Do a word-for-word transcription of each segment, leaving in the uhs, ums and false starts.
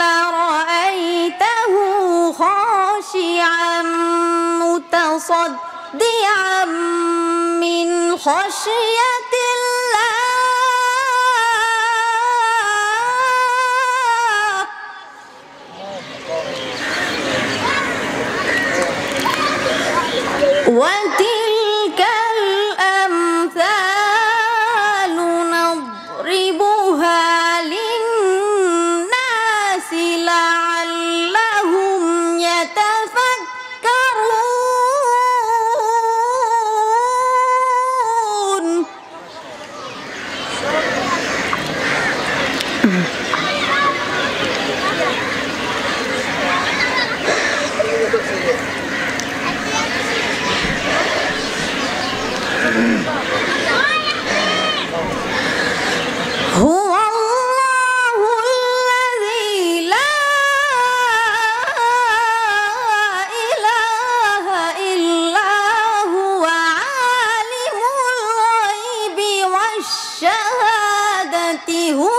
لرأيته خاشعا متصدعا من خشية الله. وتلك الأمثال نضربها للناس لعلهم يتفكرون. هو الله الذي لا إله إلا هو عالم الغيب والشهادة هو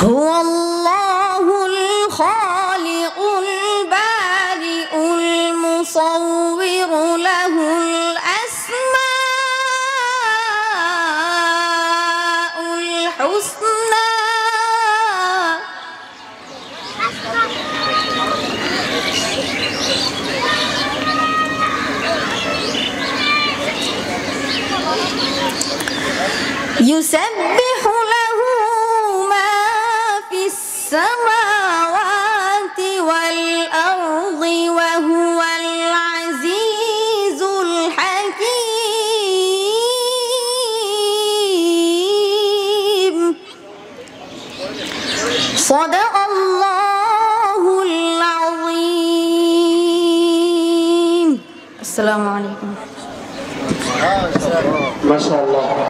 هو الله الخالق البارئ المصور له الأسماء الحسنى يسبح له ما في السماوات والأرض وهو العزيز الحكيم. صدق الله العظيم. السلام عليكم. ما شاء الله.